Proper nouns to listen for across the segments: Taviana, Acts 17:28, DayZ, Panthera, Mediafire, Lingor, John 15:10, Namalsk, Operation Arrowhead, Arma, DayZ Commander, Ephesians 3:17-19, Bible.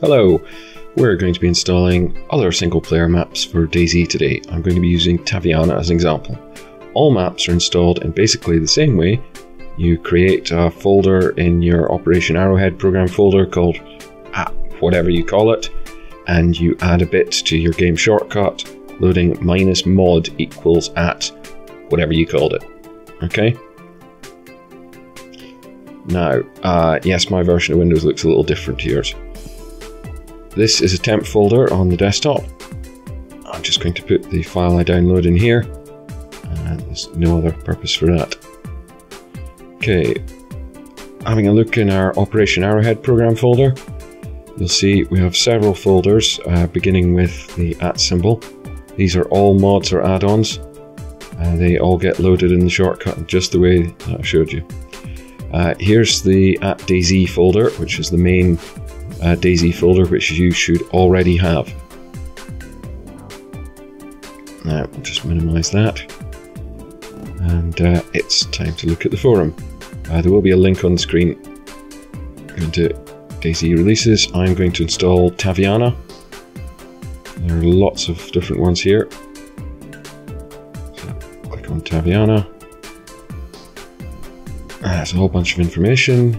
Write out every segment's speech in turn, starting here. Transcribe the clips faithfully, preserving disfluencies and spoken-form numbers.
Hello! We're going to be installing other single player maps for DayZ today. I'm going to be using Taviana as an example. All maps are installed in basically the same way. You create a folder in your Operation Arrowhead program folder called app, whatever you call it, and you add a bit to your game shortcut, loading minus mod equals at whatever you called it. Okay? Now, uh, yes, my version of Windows looks a little different to yours. This is a temp folder on the desktop. I'm just going to put the file I download in here, and there's no other purpose for that. Okay, having a look in our Operation Arrowhead program folder, you'll see we have several folders, uh, beginning with the at symbol. These are all mods or add-ons, and they all get loaded in the shortcut just the way that I showed you. Uh, here's the at DayZ folder, which is the main uh, DayZ folder, which you should already have. Now, we'll just minimize that, and uh, it's time to look at the forum. Uh, there will be a link on the screen. I'm going to DayZ releases. I'm going to install Taviana. There are lots of different ones here. So click on Taviana. Uh, it's a whole bunch of information.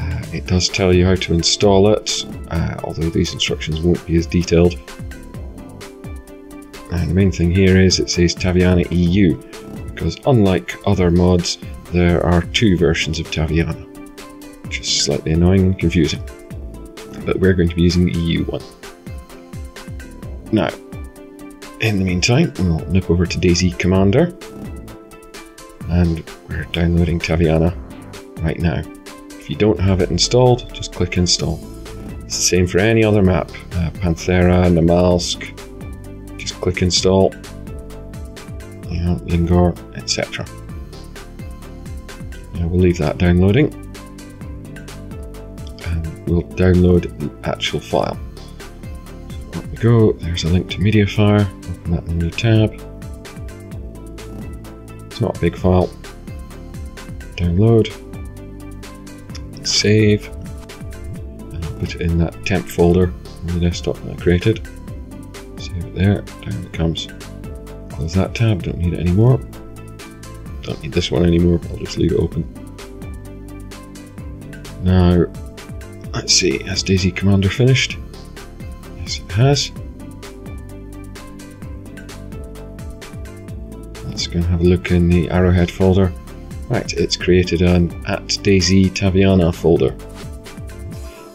Uh, it does tell you how to install it, uh, although these instructions won't be as detailed. And the main thing here is it says Taviana E U, because unlike other mods, there are two versions of Taviana, which is slightly annoying and confusing, but we're going to be using the E U one. Now, in the meantime, we'll nip over to DayZ Commander, and we're downloading Taviana right now. If you don't have it installed, just click install. It's the same for any other map, uh, Panthera, Namalsk, just click install, yeah, Lingor, et cetera. Now we'll leave that downloading, and we'll download the actual file. So up we go, there's a link to Mediafire, open that in a new tab. It's not a big file. Download, save, and I'll put it in that temp folder on the desktop that I created. Save it there, down it comes. Close that tab, don't need it anymore. Don't need this one anymore, but I'll just leave it open. Now, let's see, has DayZ Commander finished? Yes, it has. Let's go and have a look in the Arrowhead folder. Right, it's created an at DayZ Taviana folder.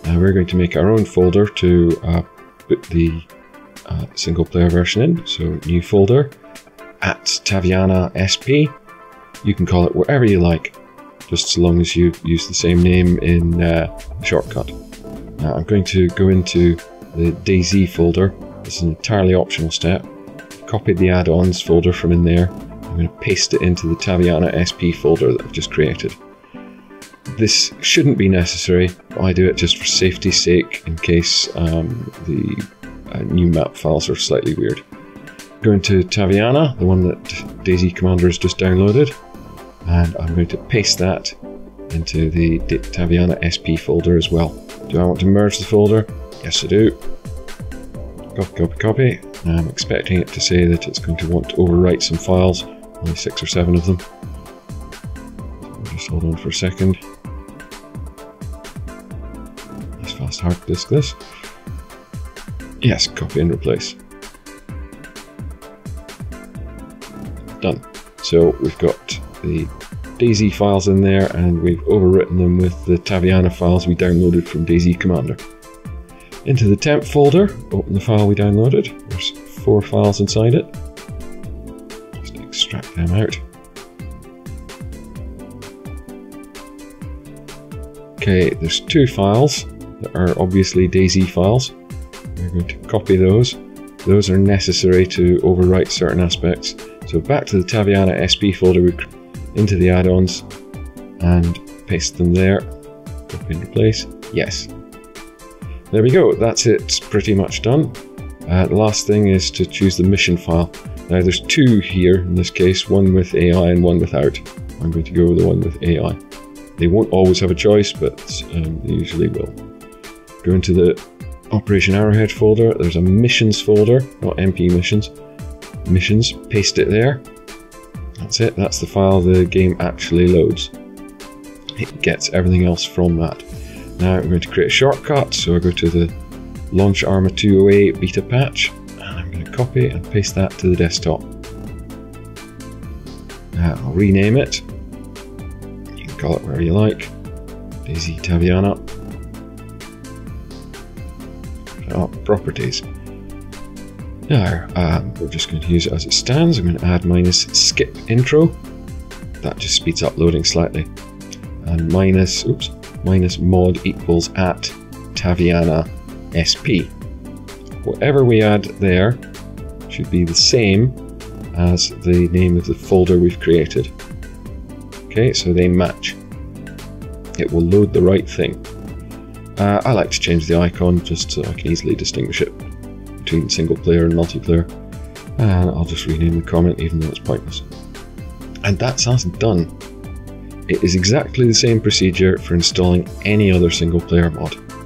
Now we're going to make our own folder to uh, put the uh, single player version in. So new folder, at Taviana S P. You can call it whatever you like, just so long as you use the same name in uh, the shortcut. Now I'm going to go into the DayZ folder. It's an entirely optional step. Copy the add-ons folder from in there. I'm going to paste it into the Taviana S P folder that I've just created. This shouldn't be necessary, but I do it just for safety's sake in case um, the uh, new map files are slightly weird. Going to Taviana, the one that DayZ Commander has just downloaded, and I'm going to paste that into the Taviana S P folder as well. Do I want to merge the folder? Yes, I do. Copy, copy, copy. Now I'm expecting it to say that it's going to want to overwrite some files, only six or seven of them. So just hold on for a second. Nice fast hard disk this. Yes, copy and replace. Done. So we've got the DayZ files in there, and we've overwritten them with the Taviana files we downloaded from DayZ Commander. Into the temp folder, open the file we downloaded. There's four files inside it. Just extract them out. Okay, there's two files that are obviously DayZ files. We're going to copy those. Those are necessary to overwrite certain aspects. So back to the Taviana S P folder, into the add-ons, and paste them there. Copy and replace. Yes. There we go, that's it, pretty much done. Uh, the last thing is to choose the mission file. Now there's two here in this case, one with A I and one without. I'm going to go with the one with A I. They won't always have a choice, but um, they usually will. Go into the Operation Arrowhead folder, there's a missions folder, not M P missions, missions, paste it there. That's it, that's the file the game actually loads. It gets everything else from that. Now I'm going to create a shortcut, so I go to the Launch Arma two oh eight beta patch, and I'm going to copy and paste that to the desktop. Now I'll rename it, you can call it wherever you like, DayZ Taviana. Oh, properties. Now um, we're just going to use it as it stands. I'm going to add minus skip intro, that just speeds up loading slightly, and minus, oops, minus mod equals at Taviana S P. Whatever we add there should be the same as the name of the folder we've created. Okay, so they match. It will load the right thing. Uh, I like to change the icon just so I can easily distinguish it between single player and multiplayer. And I'll just rename the comment even though it's pointless. And that's us done. It is exactly the same procedure for installing any other single player mod.